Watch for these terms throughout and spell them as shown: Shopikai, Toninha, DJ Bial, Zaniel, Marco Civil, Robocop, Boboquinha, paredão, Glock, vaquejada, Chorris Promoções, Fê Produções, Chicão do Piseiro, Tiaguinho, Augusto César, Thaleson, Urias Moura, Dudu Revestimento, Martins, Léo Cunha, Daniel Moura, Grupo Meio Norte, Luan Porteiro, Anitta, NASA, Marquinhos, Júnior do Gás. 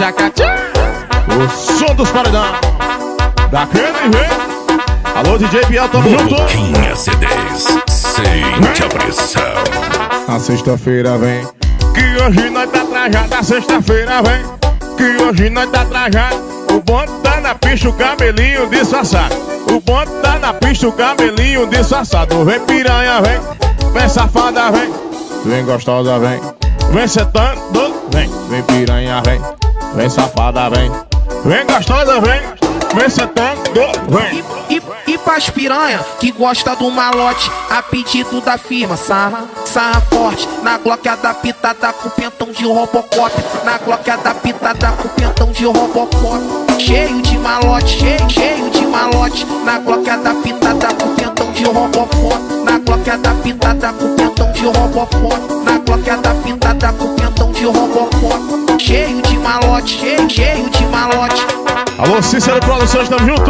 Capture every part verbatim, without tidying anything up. O som dos paredão. Daquele vem. Alô, D J Bial, tamo junto. Boboquinha C dez, sente a pressão. A sexta-feira vem, que hoje nós tá trajado. A sexta-feira vem, que hoje nós tá trajado. O bonde tá na pista, o cabelinho disfarçado. O bonde tá na pista, o cabelinho disfarçado. Vem piranha, vem. Vem safada, vem. Vem gostosa, vem. Vem setando, vem. Vem piranha, vem. Vem safada, vem. Vem gostosa, vem. Vem setando, vem. E, e, e pras piranha que gosta do malote, a pedido da firma, sarra, sarra forte. Na Glock adaptada com pentão de Robocop. Na Glock adaptada com pentão de Robocop. Cheio de malote, cheio, cheio de malote. Na Glock adaptada com pentão de Robocop. Na Glock adaptada com pentão de Robocop. Na Glock adaptada com pentão de Robocop. Cheio de malote, cheio, cheio de malote. Alô, Cícero Produções, tamo junto.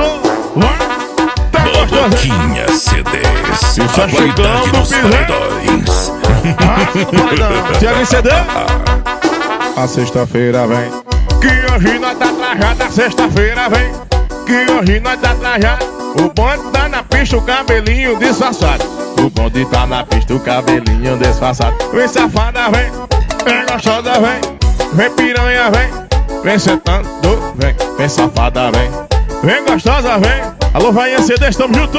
Tá Boboquinha C dez, isso é Chicão do Piseiro. Tiaguinho C D. A sexta-feira vem, que hoje nós tá trajado. A sexta-feira vem, que hoje nós tá trajado. O bonde tá na pista, o cabelinho disfarçado. O bonde tá na pista, o cabelinho disfarçado. Vem safada, vem. Vem gostosa, vem. Vem piranha, vem. Vem sentando, vem. Vem safada, vem. Vem gostosa, vem. Alô, vai C dez, tamo junto.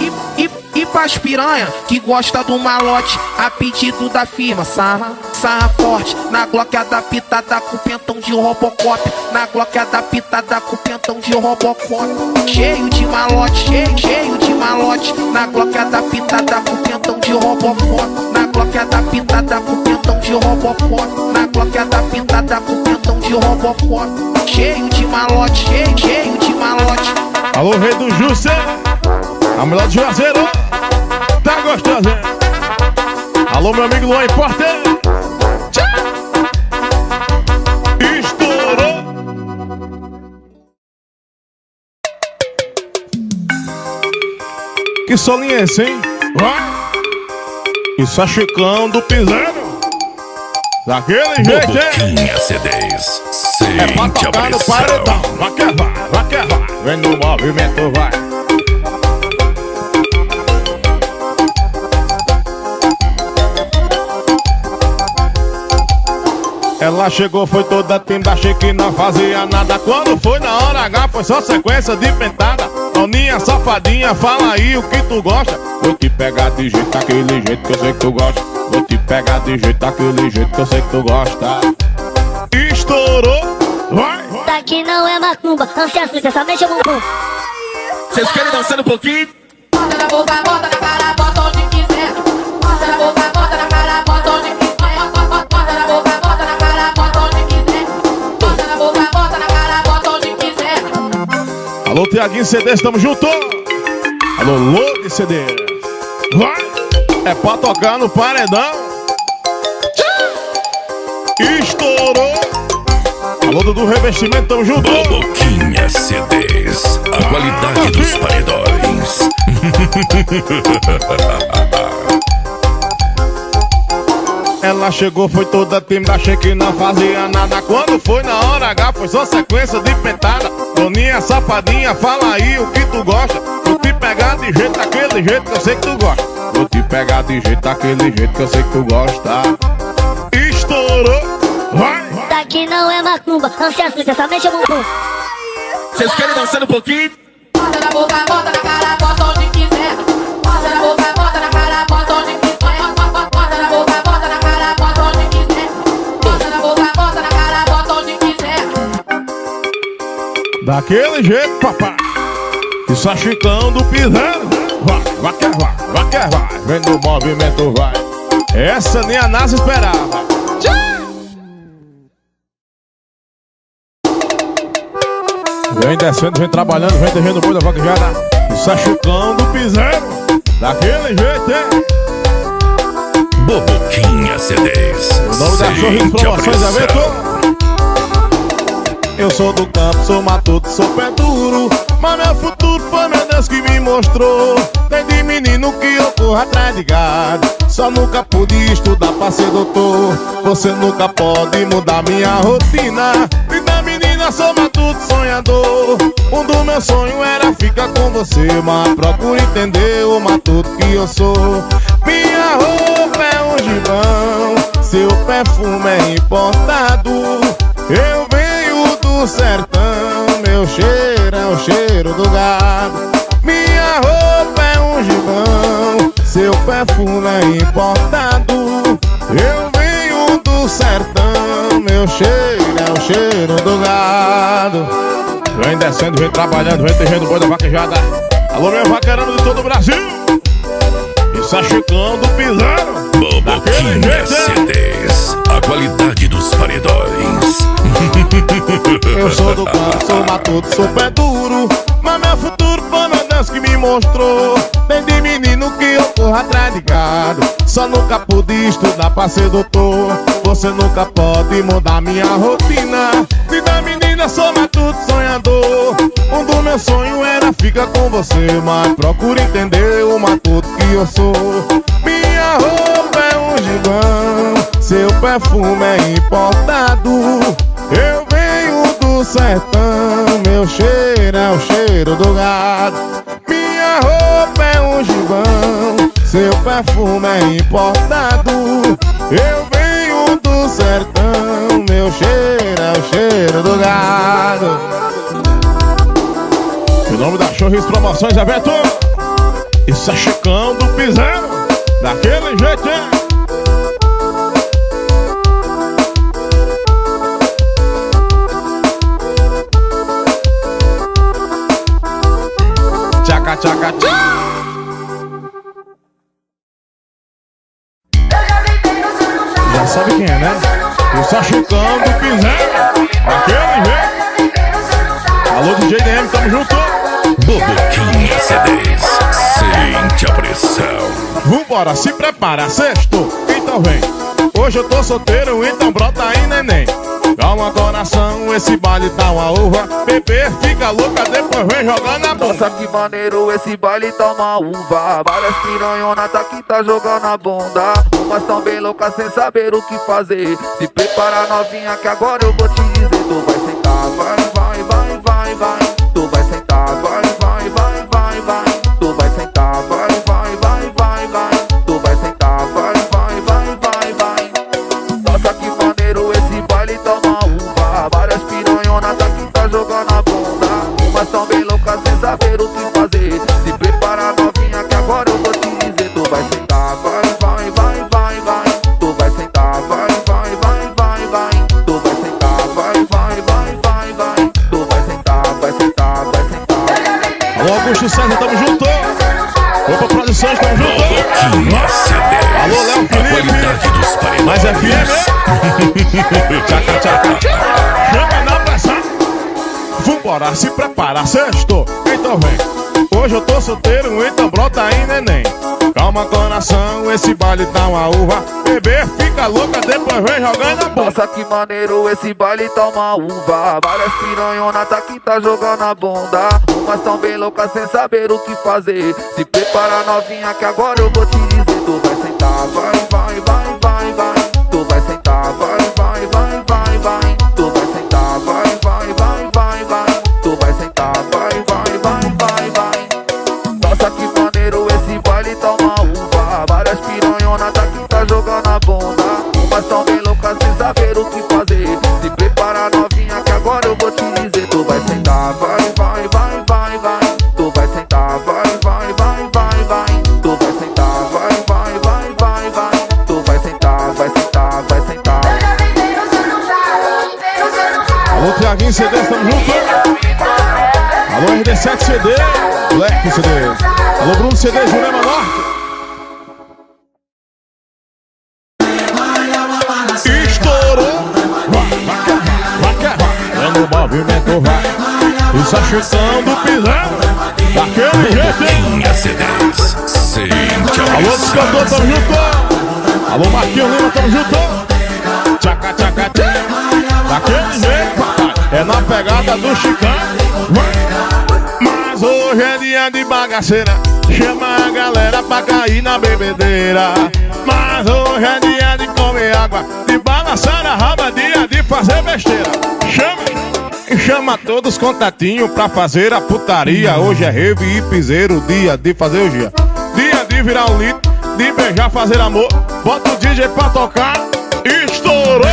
E, e, e pras piranha que gosta do malote, a pedido da firma, sarra, sarra forte. Na Glock adaptada com pentão de Robocop. Na Glock adaptada com pentão de Robocop. Cheio de malote, cheio, cheio de malote. Na Glock adaptada com pentão de Robocop. Na Glock adaptada com pentão de Robocop. Na Glock adaptada com pentão de Robocop. Cheio de malote, cheio, cheio de malote. Alô, rei do Jussê, a melhor do Juazeiro. Tá gostosa, hein? Alô, meu amigo Luan Porteiro. Estourou. Que solinha é esse, hein? Isso é Chicão do Piseiro. Daquele jeito, Boboquinha C dez, sente é pra tocar no paredão. Vai que vai, vai que vai. Vem no movimento, vai. Ela chegou, foi toda timba, que não fazia nada. Quando foi na hora H, foi só sequência de pentada. Toninha, safadinha, fala aí o que tu gosta. Vou te pegar de jeito, daquele jeito que eu sei que tu gosta. Vou te pegar de jeito, daquele jeito que eu sei que tu gosta. Estourou, vai. Daqui não é macumba, ansia suja, só mexe o bumbum. Vocês querem dançar um pouquinho? Bota na boca, bota na cara, bota onde quiser. Bota na boca, bota na cara, bota onde quiser. Bota na boca, bota na cara, bota onde quiser. Bota na boca, bota na cara, bota onde quiser. Alô, Tiaguinho C D, tamo junto. Alô, Lô C D. Vai. É pra tocar no paredão. Estourou. Alô, Dudu Revestimento, tamo junto. Boboquinha C dez, a ah, qualidade tá dos paredões. Ela chegou, foi toda tímida, achei que não fazia nada. Quando foi na hora H, foi só sequência de pentada. Toninha, safadinha, fala aí o que tu gosta. Vou te pegar de jeito, daquele jeito que eu sei que tu gosta. Vou te pegar de jeito, daquele jeito que eu sei que tu gosta. Estourou, vai. Daqui não é macumba, ansia suja, só mexe o bumbum. Vocês querem dançar um pouquinho? Bota na boca, bota na cara, bota onde quiser. Bota na boca, bota na cara, bota onde quiser. Bota na boca, bota na cara, bota onde quiser. Bota na boca, bota na cara, bota onde quiser. Daquele jeito, papai. Isso é Chicão do Piseiro. Vai, vai que vai, vai que vai. Vem no movimento, vai. Essa nem a NASA esperava. Vem descendo, vem trabalhando, vem deixando o boi da vaca já na... Isso é Chicão do Piseiro. Daquele jeito, hein? Boboquinha C dez. O nome da Sorriso de Promoções é Ventura. Eu sou do campo, sou matuto, sou pé duro. Mas meu futuro foi meu Deus que me mostrou. Desde menino que eu corro atrás de gado. Só nunca pude estudar pra ser doutor. Você nunca pode mudar minha rotina. Vida menina, sou matuto sonhador. Um do meu sonho era ficar com você. Mas procuro entender o matuto que eu sou. Minha roupa é um gibão, seu perfume é importado. Eu venho do sertão, meu cheiro é o cheiro do gado. Minha roupa é um gibão, seu perfume é importado. Eu venho do sertão, meu cheiro é o cheiro do gado. Vem descendo, vem trabalhando, vem tejando boi da vaquejada. Alô, meu vaqueirão de todo o Brasil. Isso é Chicão do Piseiro. Boboquinha C dez, a qualidade dos paredões. Eu sou do campo, sou matuto, sou pé duro. Mas meu futuro foi meu Deus que me mostrou. Desde menino que eu corro atrás de gado. Só nunca pude estudar pra ser doutor. Você nunca pode mudar minha rotina. Vida menina, sou matuto sonhador. Um do meu sonho era ficar com você. Mas procuro entender o matuto que eu sou. Minha roupa é um gibão, seu perfume é importado. Eu venho do sertão, meu cheiro é o cheiro do gado. Minha roupa é um gibão, seu perfume é importado. Eu venho do sertão, meu cheiro é o cheiro do gado. O nome da Chorris Promoções é Beto. Isso é Chicão do Piseiro, daquele jeito, hein? Tchaca, tchaca, tchaca. Já sabe quem é, né? Isso é Chicão do Piseiro, daquele jeito. Alô, D J D M, tamo junto. Boboquinha C dez, sente a pressão. Vambora, se prepara, sexto, então vem. Hoje eu tô solteiro, então brota aí, neném. Calma, coração, esse baile tá uma uva. Bebê fica louca, depois vem jogar na bomba. Nossa, que maneiro, esse baile tá uma uva. Várias piranhonas aqui tá jogando na bunda. Umas tão bem loucas sem saber o que fazer. Se prepara, novinha, que agora eu vou te dizer. Tu vai sentar, vai, vai, vai, vai, vai. Tu vai sentar, vai, vai, vai, vai, vai. Tu vai sentar, vai, vai, vai, vai, vai. Tu vai sentar, vai, vai, vai, vai, vai. Nossa, que maneiro, esse baile tá uma uva. Várias piranhonas aqui tá jogando a bunda. Umas tão bem loucas sem saber o que fazer. Se prepara, novinha, que agora eu vou te dizer. Tu vai sentar, vai, vai, vai, vai, vai. Tu vai sentar, vai, vai, vai, vai, vai. Tu vai sentar, vai, vai, vai, vai, vai. Tu vai sentar, vai sentar. Alô, Augusto César, tamo junto. Opa, Produções, tamo junto. Alô, Léo Cunha. Mais é firme. Tchaca, tchaca. Chama na pressão. Vambora, se prepara, sexto, então vem. Hoje eu tô solteiro, então brota aí, neném. Calma, coração, esse baile tá uma uva. Bebê fica louca, depois vem jogando a bomba. Nossa, que maneiro, esse baile tá uma uva. Várias piranhonas aqui tá jogando a bunda. Umas tão bem loucas sem saber o que fazer. Se prepara, novinha, que agora eu vou te dizer. Tu vai sentar, vai, vai, vai, vai, vai. Tu vai sentar, vai, vai, vai, vai, vai. Tu vai sentar, vai, vai, vai, vai, vai. Tu vai sentar, vai, vai, vai, vai, vai. Nossa, que maneiro, esse baile tá uma uva. Várias piranhonas aqui tá jogando a bunda. Umas tão bem loucas sem saber o que fazer. Se prepara, novinha, que agora eu vou te dizer. Tu vai sentar, vai, vai, vai, vai, vai. Tu vai sentar, vai, vai, vai, vai, vai. Tu vai sentar, vai, vai, vai, vai, vai. Tu vai sentar, vai sentar, vai sentar. Alô, Tiaguinho C D, estamos juntos. Alô, R D sete C D, Black C D. Alô, Bruno C D, Júnior do Gás. Estourou. Quando o movimento vai. Isso é Chicão do Piseiro, daquele jeito. Alô, os cantores, tamo junto. Alô, Marquinhos, Lima, tamo junto. Tchaca, tchaca, tchaca. Daquele jeito, papai. É na pegada do Chicão. Vai. Hoje é dia de bagaceira, chama a galera pra cair na bebedeira. Mas hoje é dia de comer água, de balançar a raba, dia de fazer besteira. Chama! E chama todos os contatinhos pra fazer a putaria. Hoje é rave e piseiro, dia de fazer o dia. Dia de virar o litro, de beijar, fazer amor. Bota o D J pra tocar e estourou.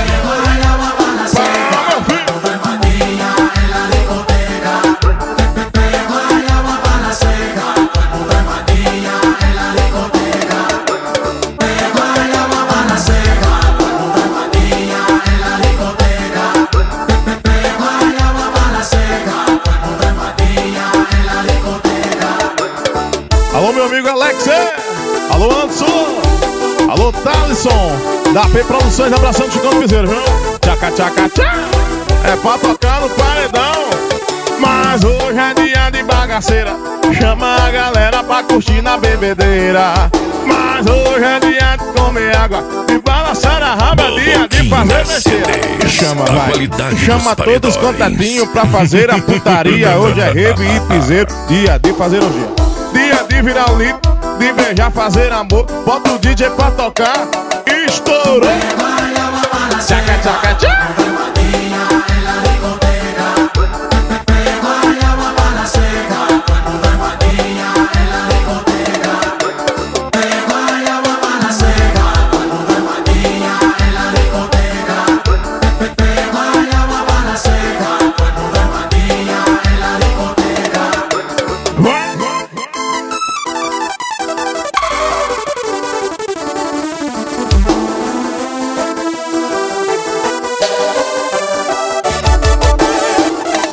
Alô, Thaleson, da Fê Produções, abraçando o Chicão do Piseiro, viu? Tchaca, tchaca, tchaca, é pra tocar no paredão. Mas hoje é dia de bagaceira, chama a galera pra curtir na bebedeira. Mas hoje é dia de comer água, de balançar a raba, dia de fazer besteira. Chama, vai, chama todos os contadinhos pra fazer a putaria. Hoje é rave e piseiro, dia de fazer o dia. Dia de virar o litro, de beijar, fazer amor. Bota o D J pra tocar e estourou. Tchaca, tchaca, tchaca.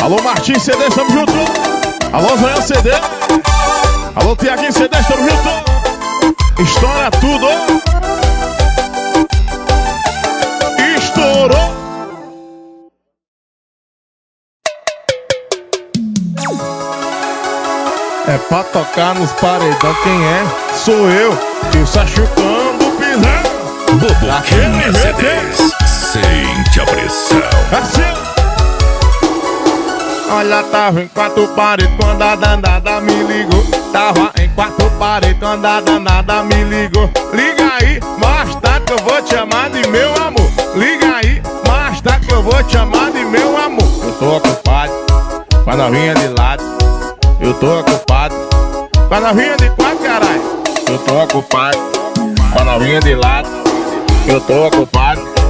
Alô, Martins, C D, estamos juntos. Alô, Zaniel, C D. Alô, Tiaguinho, C D, estamos juntos. Estoura tudo. Estourou. É pra tocar nos paredão. Quem é? Sou eu. E o Chicão do Piseiro. Boboquinha, C D. Sente a pressão. Assim. Olha, tava em quatro paredes quando a danada me ligou. Tava em quatro paredes quando a danada me ligou. Liga aí, mais tarde que eu vou te chamar de meu amor. Liga aí, mais tarde que eu vou te chamar de meu amor. Eu tô ocupado, com a novinha de lado. Eu tô ocupado, com a novinha de quatro, caralho. Eu tô ocupado, com a novinha de lado. Eu tô ocupado.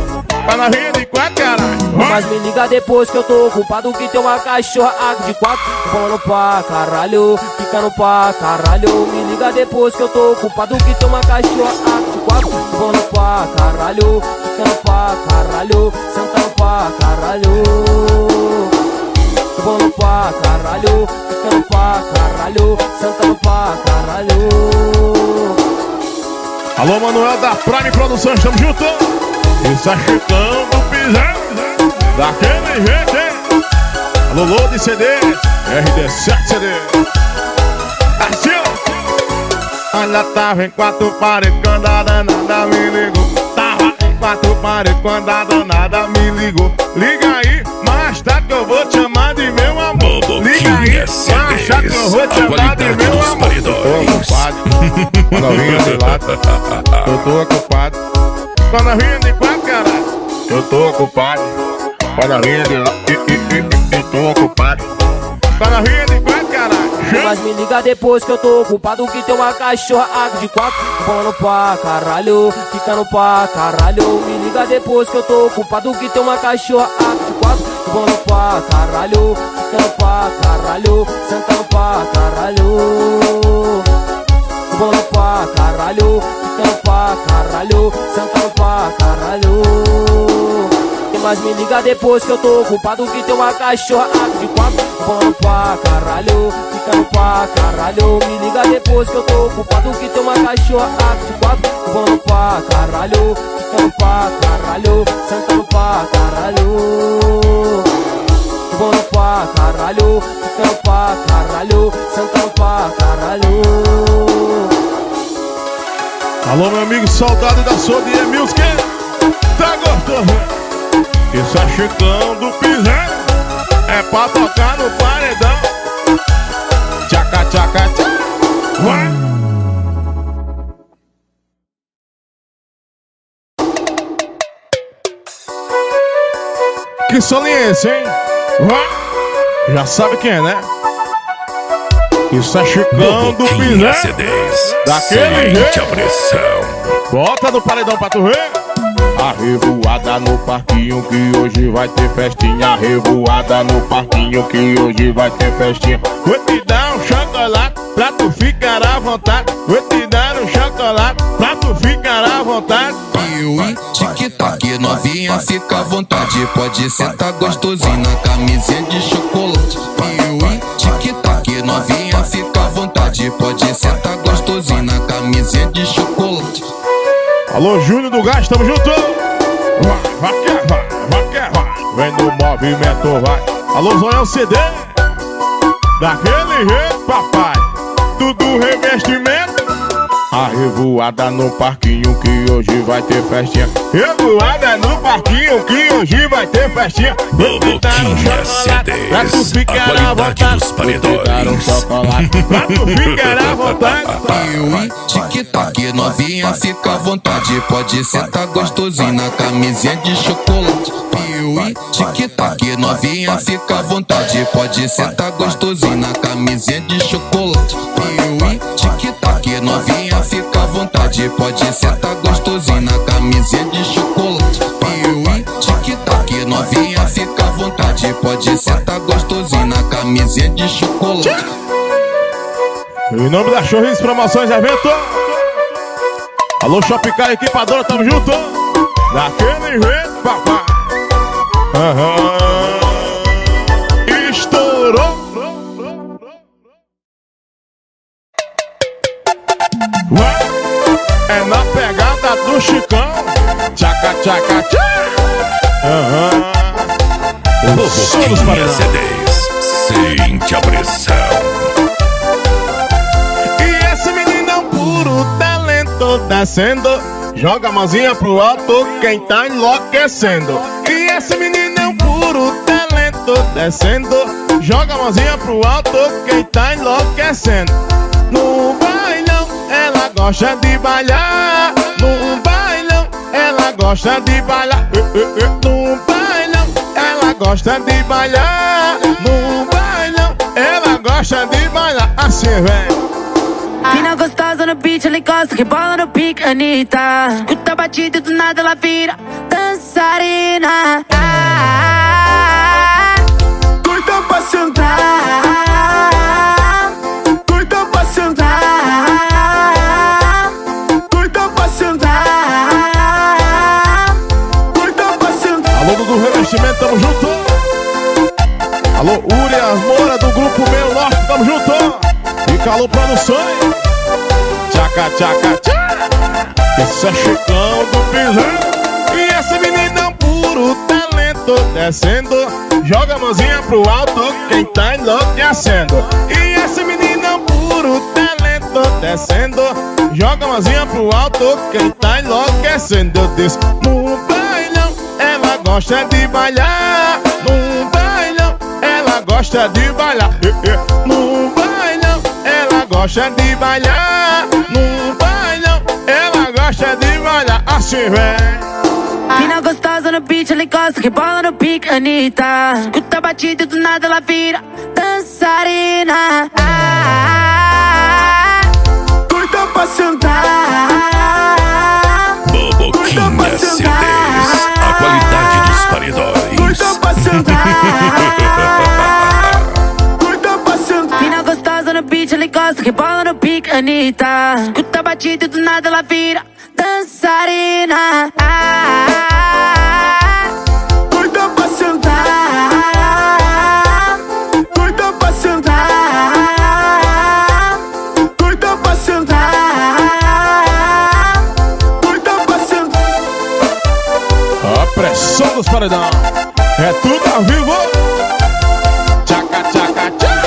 Mas me liga depois que eu tô ocupado, que tem uma cachorra água de quatro. Bora pra caralho, fica no pá, caralho. Me liga depois que eu tô ocupado, que tem uma cachorra água de quatro. Bora pra caralho, fica no pá, caralho. Senta no pá, caralho. Bora pra caralho, fica no pá, caralho. Senta no pá, caralho. Alô, Manuel da Prime Produção, estamos juntos. Isso é Chicão do Piseiro, daquele jeito, hein? Alô, Lô de C D, R D sete C D. Assim, ó. Olha, tava em quatro paredes quando a danada me ligou. Tava em quatro paredes quando a danada me ligou. Liga aí, mais tarde que eu vou te chamar de meu amor. Liga aí, mais tarde que eu vou te chamar de meu amor. Eu tô ocupado, quando eu vim de lado. Eu tô ocupado, com a novinha de quatro, caralho. Eu tô ocupado, com a novinha de lá. Eu tô ocupado, com a novinha de quatro, caralho. Mas me liga depois que eu tô ocupado, que tem uma cachorra água de quatro. Bola no pá, caralho, fica no pá, caralho. Me liga depois que eu tô ocupado, que tem uma cachorra água de quatro. Bola no pá, caralho, fica no pá, caralho. Senta no pá, caralho. Bola no pá, caralho, fica no pá, caralho. Senta no pá, caralho. Mas me liga depois que eu tô ocupado, que tem uma cachorra água de quatro. Bola no pá, caralho, fica no pá, caralho. Me liga depois que eu tô ocupado, que tem uma cachorra água de quatro. Bola no pá, caralho, fica no pá, caralho. Senta no pá, caralho. Bola no pá, caralho, fica no pá, caralho. Senta no pá, caralho. Alô, meu amigo, saudade da sua de Music. Tá gostoso? Isso é Chicão do Piseiro, é pra tocar no paredão. Tchaca, tchaca. Que saliência, hein? Já sabe quem é, né? Isso é Chicão do Piseiro. Daquele jeito. Bota no paredão pra tu ver. A revoada no parquinho que hoje vai ter festinha. A revoada no parquinho que hoje vai ter festinha. Vou te dar um chocolate pra tu ficar à vontade. Vou te dar um chocolate pra tu ficar à vontade. Piuí, tic-tac, novinha, fica à vontade. Pode sentar gostosinha na camisinha de chocolate. Piuí, tic-tac, novinha, fica à vontade. Pode sentar gostosinha na camisinha de chocolate. Alô, Júnior do Gás, tamo junto! Vai, vai que vai, vai que vai. Vem no movimento, vai. Alô, Zaniel C D. Daquele jeito, papai. Tudo revestimento. A revoada no parquinho que hoje vai ter festinha. Revoada no parquinho que hoje vai ter festinha. Boboquinha C D. Pra tu ficar à vontade. Pra tu ficar à vontade. Tic-tac, novinha, fica à vontade. Pode sentar gostosinha na camisinha de chocolate. Piuí, tic-tac, novinha, fica à vontade. Pode sentar gostosinha na camisinha de chocolate. Piuí, tic-tac, novinha, fica à vontade, pode sentar gostosinha na camisinha de chocolate. Piuí, tic-tac, novinha, fica à vontade, pode sentar gostosinha na camisinha de chocolate. Em nome da Chorris Promoções Evento. Alô, Shopikai, equipadora, tamo junto. Daquele jeito, papai. Aham. Estourou. É na pegada do Chicão. Tchaca, tchaca, tchaca. Aham. Os solos para C Ds. Sente a pressão. E esse meninão puro talento descendo. Joga a mãozinha pro alto quem tá enlouquecendo. E esse meninão puro talento descendo. Joga a mãozinha pro alto quem tá enlouquecendo. No bailão ela gosta de bailar. No bailão ela gosta de bailar. No bailão ela gosta de bailar. No bailão ela gosta de bailar. Assim vem. Mina gostosa no beat, ela encosta, que bola no pique, Anitta. Escuta a batida e do nada ela vira dançarina. Doida pra sentar. Doida pra sentar. Tamo junto. Alô, Urias Moura do Grupo Meio Norte, tamo junto. E Calou Produções. Tchaca, tchaca, tchaca. Esse é Chicão do Piseiro. E esse meninão puro talento descendo. Joga a mãozinha pro alto quem tá enlouquecendo. E esse meninão puro talento descendo. Joga a mãozinha pro alto quem tá enlouquecendo. Eu disse, ela gosta de bailar. No bailão ela gosta de bailar. No bailão ela gosta de bailar. No bailão ela gosta de bailar. Assim vem. Mina gostosa no beat, ela encosta, que bola no pique, Anitta. Escuta a batida e do nada ela vira dançarina. Doida pra sentar. Boboquinha C Ds. A qualidade dos paredões. Doida pra sentar. Doida pra sentar. Mina gostosa no beat, ela encosta, que bola no pique, Anitta. Escuta a batida e do nada ela vira dançarina. Doida pra sentar. Doida pra sentar. Doida pra sentar. Pressão dos paredão. É tudo ao vivo. Tchaca, tchaca, tchaca.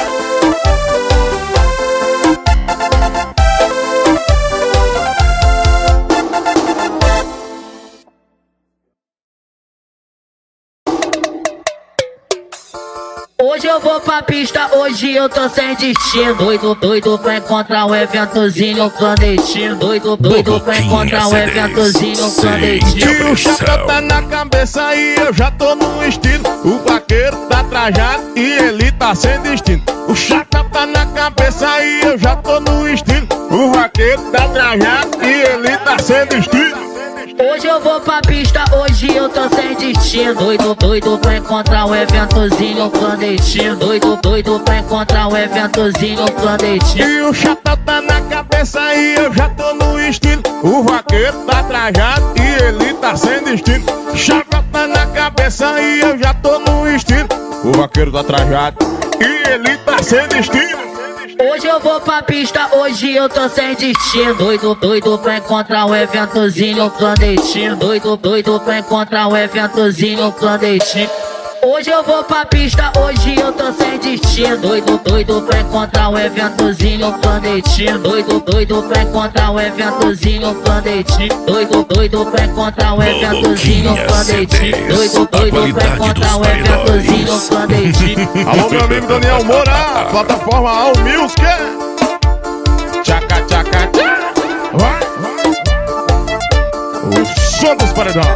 Hoje eu vou pra pista, hoje eu tô sem destino. Doido, doido pra encontrar um eventozinho clandestino. Doido, doido pra encontrar um eventozinho clandestino. Tiro o chapéu tá na cabeça e eu já tô no estilo. O vaqueiro tá trajado e ele tá sem destino. O chapéu tá na cabeça e eu já tô no estilo. O vaqueiro tá trajado e ele tá sem destino. Hoje eu vou pra pista, hoje eu tô sem destino. Doido, doido pra encontrar um eventozinho clandestino. Doido, doido pra encontrar um eventozinho clandestino. E o chapéu tá na cabeça e eu já tô no estilo. O vaqueiro tá trajado e ele tá sem destino. Chapéu tá na cabeça e eu já tô no estilo. O vaqueiro tá trajado e ele tá sem destino. Hoje eu vou pra pista, hoje eu tô sem destino. Doido, doido pra encontrar um eventozinho clandestino. Doido, doido pra encontrar um eventozinho clandestino. Hoje eu vou pra pista, hoje eu tô sem destino. Doido, doido pra encontrar um eventozinho clandestino. Doido, doido pra encontrar um eventozinho clandestino. Doido, doido pra encontrar um eventozinho clandestino. Doido, doido pra encontrar um eventozinho clandestino. Alô meu amigo Daniel Moura, plataforma All Music. Tchaca, tchaca, tchaca. O som dos paredões.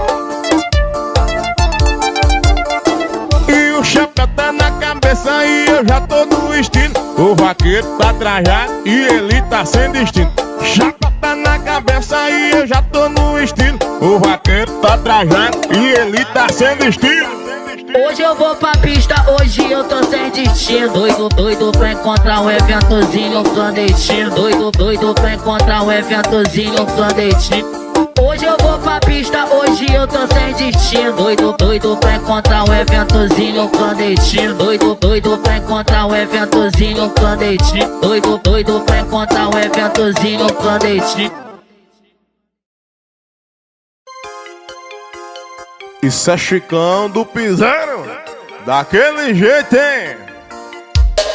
O chapéu tá na cabeça e eu já tô no estilo. O vaqueiro tá trajado e ele tá sem destino. Chapéu tá na cabeça e eu já tô no estilo. O vaqueiro tá trajado e ele tá sem destino. Hoje eu vou pra pista, hoje eu tô sem destino. Doido, doido pra encontrar um eventozinho clandestino. Doido, doido pra encontrar um eventozinho clandestino. Hoje eu vou pra pista, hoje eu tô sem destino. Doido, doido pra encontrar um eventozinho clandestino. Doido, doido pra encontrar um eventozinho clandestino. Doido, doido pra encontrar um eventozinho clandestino. Isso é Chicão do Piseiro, daquele jeito, hein?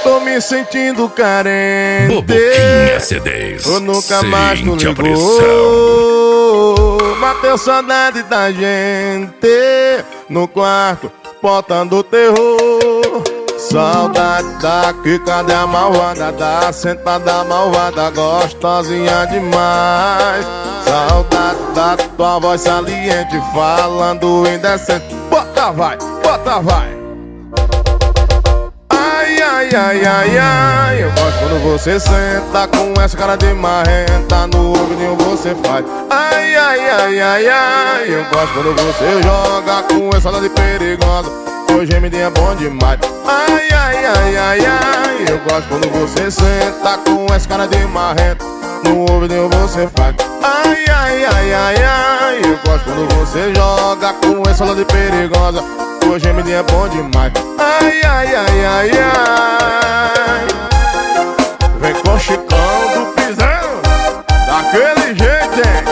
Tô me sentindo carente. Boboquinha C dez. Eu nunca mais tu ligou. Bateu saudade da gente no quarto, porta do terror. Saudade daqui, cadê a malvada? Da sentada malvada, gostosinha demais. Saudade da tua voz saliente, falando indecente. Bota vai, bota vai. Ai, ai, ai, ai, eu gosto quando você senta com essa cara de marrenta. No ouvidinho você faz. Ai, ai, ai, ai, ai, eu gosto quando você joga com essa lada de perigosa. Seu gemidinho é bom demais. Ai, ai, ai, ai, ai, eu gosto quando você senta com essa cara de marrenta. No ouvidinho você faz. Ai, ai, ai, ai, ai, eu gosto quando você joga com essa lada de perigosa. Seu gemidinho é bom demais. Ai, ai, ai, ai, ai. Vem com o Chicão do Piseiro, daquele jeito, hein?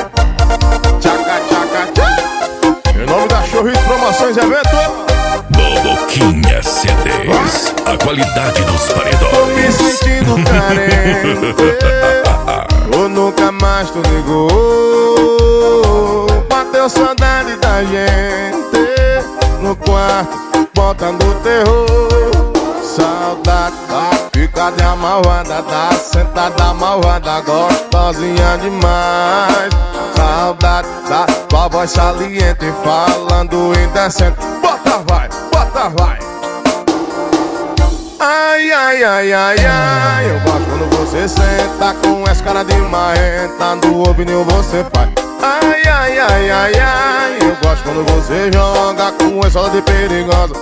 Tchaca, tchaca, tchaca. Em nome da Chorris Promoções e Evento Boboquinha C dez, a qualidade dos paredões. Tô me sentindo carente. Ou nunca mais tu ligou. Bateu saudade da gente no quarto, bota no terror. Saudade da picada malvada, da sentada malvada, gostosinha demais. Saudade da tua voz saliente, falando indecente. Bota vai, bota vai. Ai, ai, ai, ai, ai, eu gosto quando você senta com essa cara de marrenta. No ouvidinho você faz. Ai, ai, ai, ai, ai, eu gosto quando você joga com essa lada de perigosa.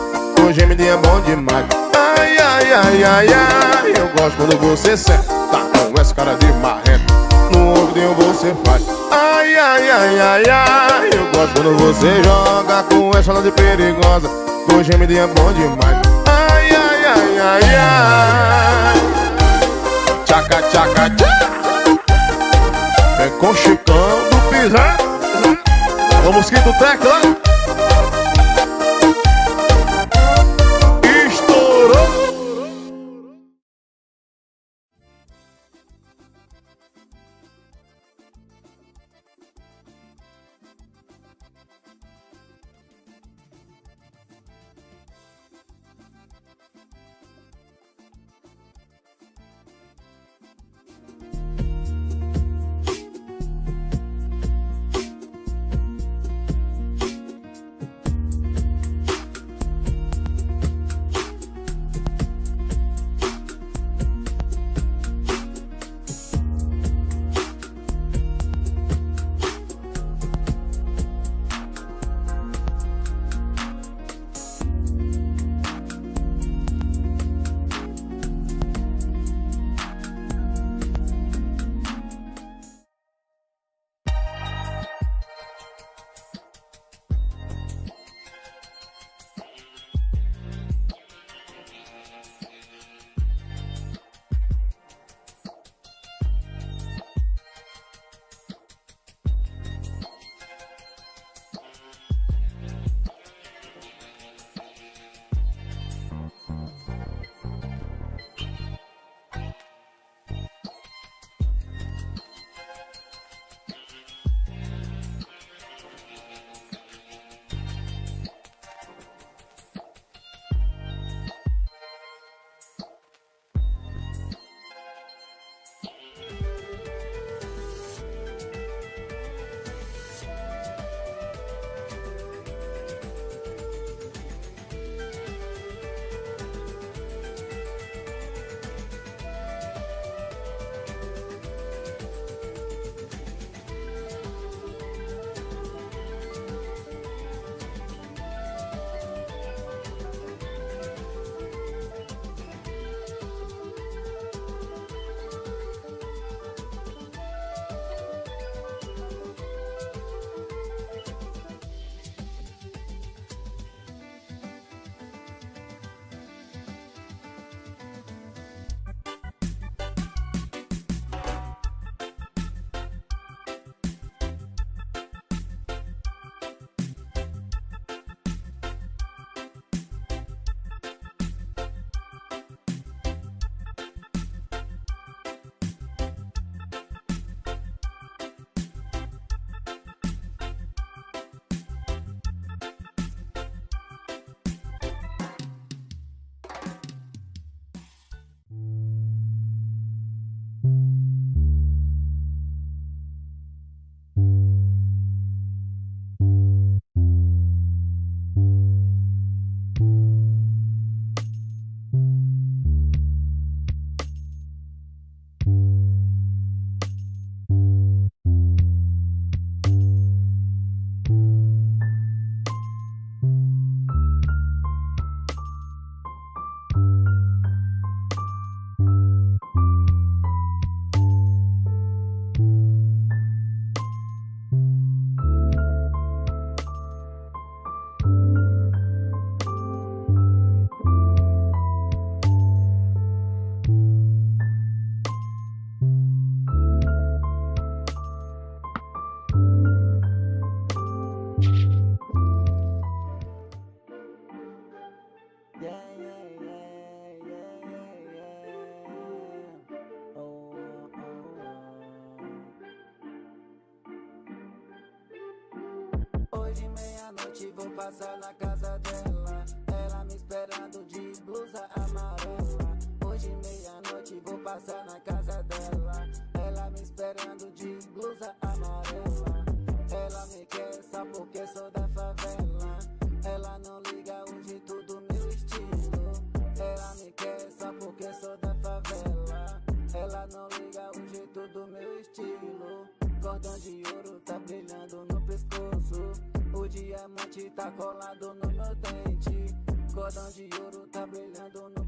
O gemidinho é bom demais. Ai, ai, ai, ai, ai, eu gosto quando você senta com essa cara de marreta. No ouvidinho você faz. Ai, ai, ai, ai, ai, eu gosto quando você joga com essa lada de perigosa. O gemidinho é bom demais. Ai, ai, ai, ai, ai. Tchaca, tchaca, tchaca. Vem com o Chicão do Piseiro. Vamos que do teclado. passar na casa dela. Ela me esperando de blusa amarela. Hoje meia-noite vou passar na casa dela. Ela me esperando de blusa amarela. Ela me quer só porque sou da favela. Ela não liga hoje tudo meu estilo. Ela me quer só porque sou da favela. Ela não liga hoje tudo meu estilo. Cordão de ouro tá brilhando no pescoço. O diamante tá colado no meu dente. Cordão de ouro tá brilhando no pescoço.